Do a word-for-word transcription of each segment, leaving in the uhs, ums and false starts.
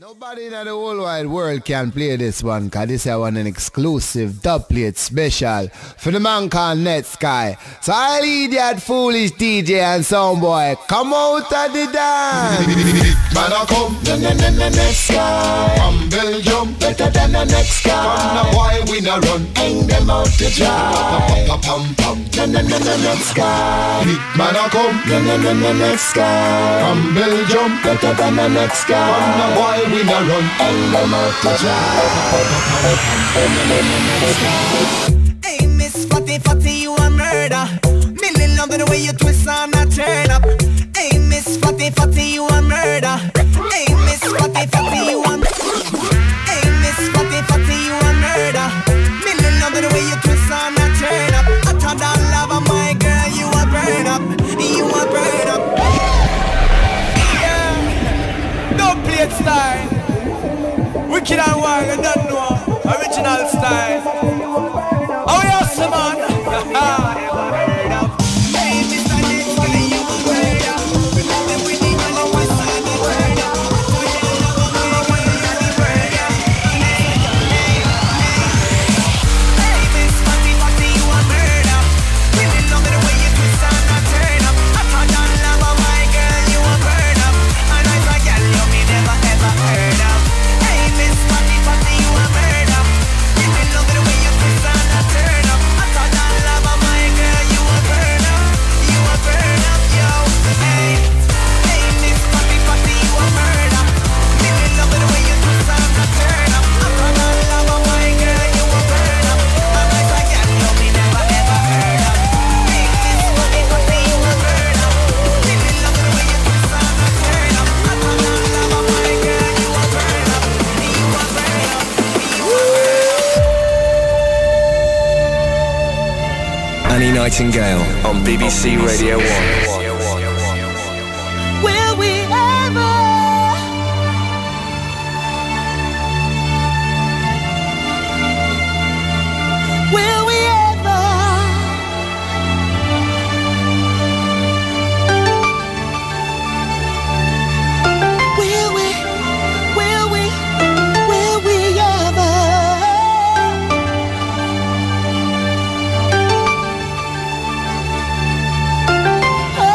Nobody in the whole wide world can play this one, because this is one an exclusive dub plate special for the man called Netsky. So I'll lead that foolish D J and soundboy, come out of the dance. Man I come, Netsky, from Belgium, better than the next guy. From the boy we no run, hang them out to dry. Netsky, man I come, Netsky, from Belgium, better than the next guy. From the boy we no run, hang them out to dry. Hey Miss Fatty Fatty, you a murder. Millie love the way you twist and I turn up. Hey Miss Fatty Fatty, you a murder. Hey Miss Fatty Fatty, you a murder. Hey Miss Fatty Fatty, you a murder. Millie love the way you twist and I turn up. I thought I love her, my girl, you a burn up. You a burn up. Yeah, don't play it style. Wicked and wild, you don't know. Original style. Oh yes, man. Annie Nightingale on B B C Radio one. Will we ever Will we ever Will we Will we Will we ever Oh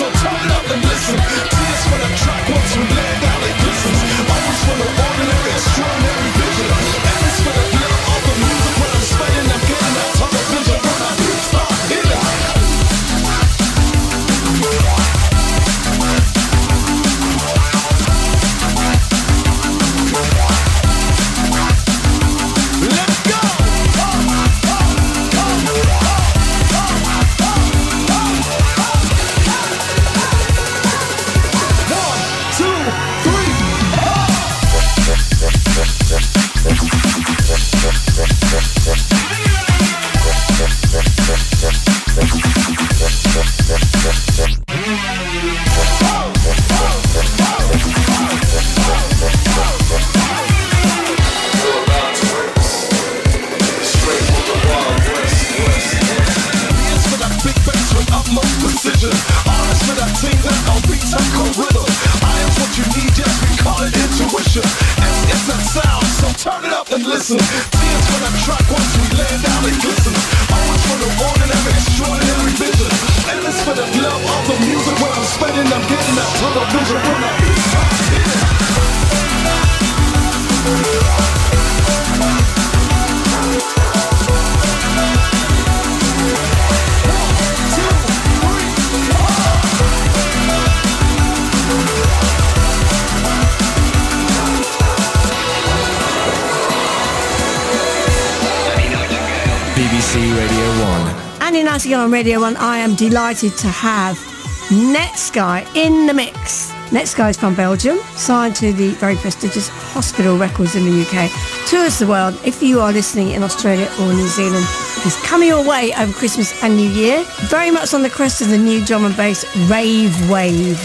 So turn up and listen to this when I track once we land out like glistens. Always full of ordinary, extraordinary vision. And it's for the glitter of the music when I'm spinning, I'm getting that television when I start hitting. On Radio one, I am delighted to have Netsky in the mix. Netsky is from Belgium, signed to the very prestigious Hospital Records in the U K, tours the world. If you are listening in Australia or New Zealand, he's coming your way over Christmas and New Year, very much on the crest of the new drum and bass rave wave.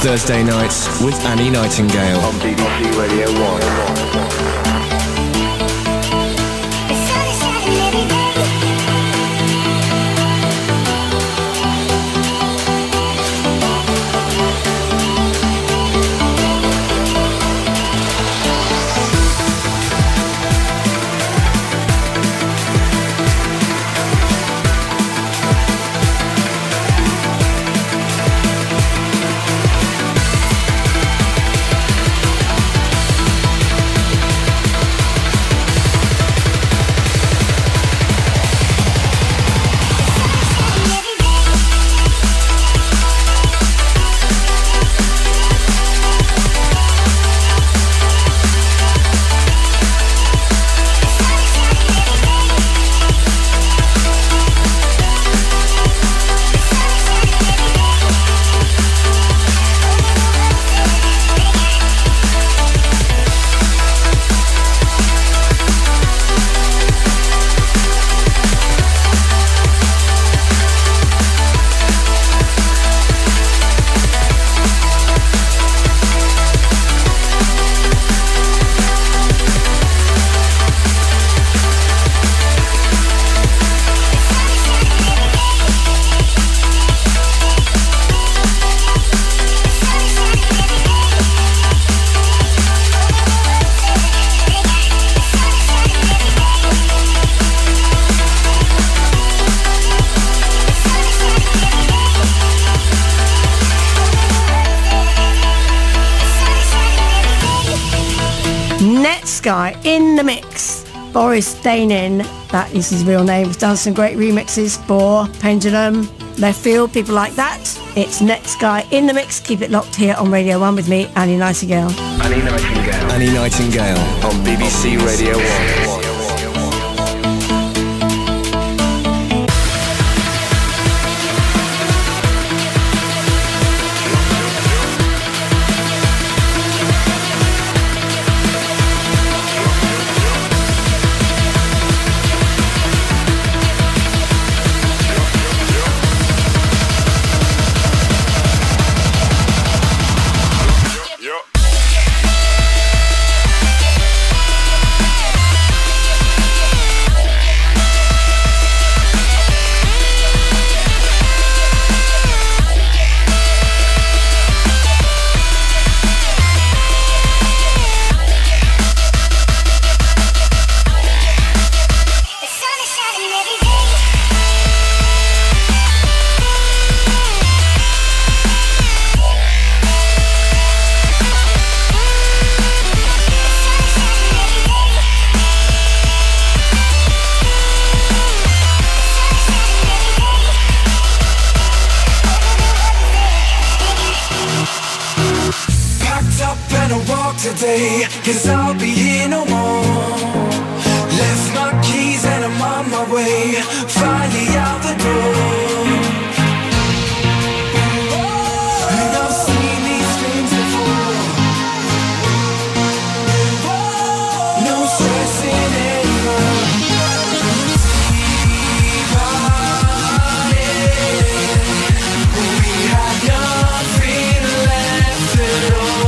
Thursday nights with Annie Nightingale on B B C Radio one. Netsky in the mix. Boris Daenen, that is his real name, has done some great remixes for Pendulum, Left Field, people like that. It's Netsky in the mix. Keep it locked here on Radio one with me, Annie Nightingale. Annie Nightingale. Annie Nightingale on B B C Radio one. Today, 'cause I'll be here no more. Left my keys and I'm on my way, finally out the door. And I've seen these dreams before. No stressing anymore. Keep on it. We had nothing left at all.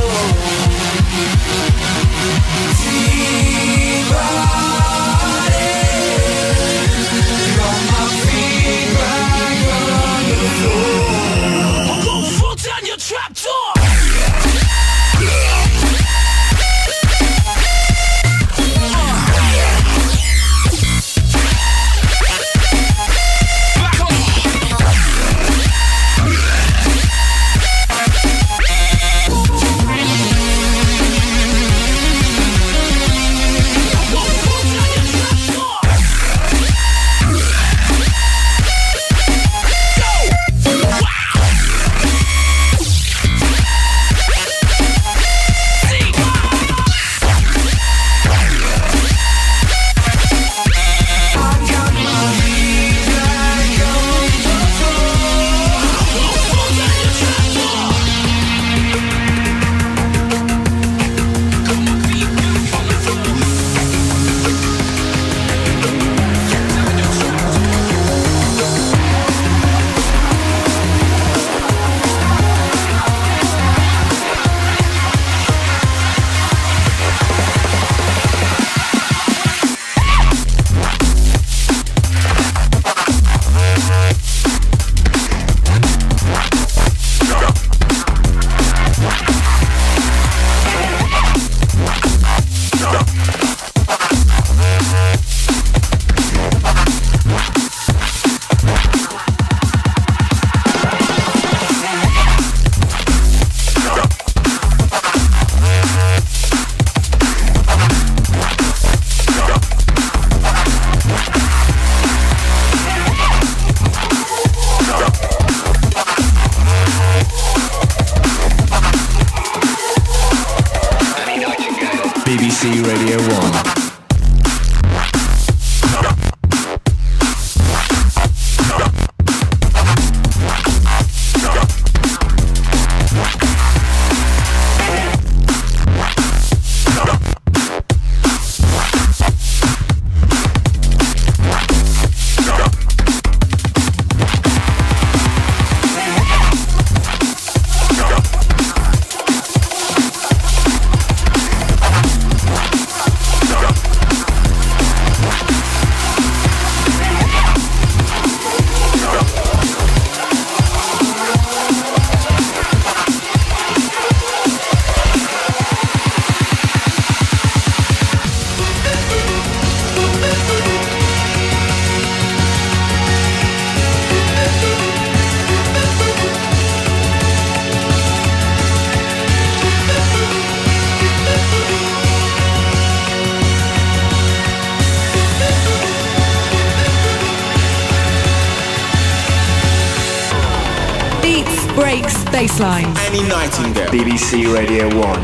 B B C Radio one. Baselines. Annie Nightingale. B B C Radio one.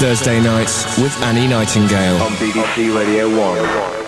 Thursday nights with Annie Nightingale on B B C Radio one.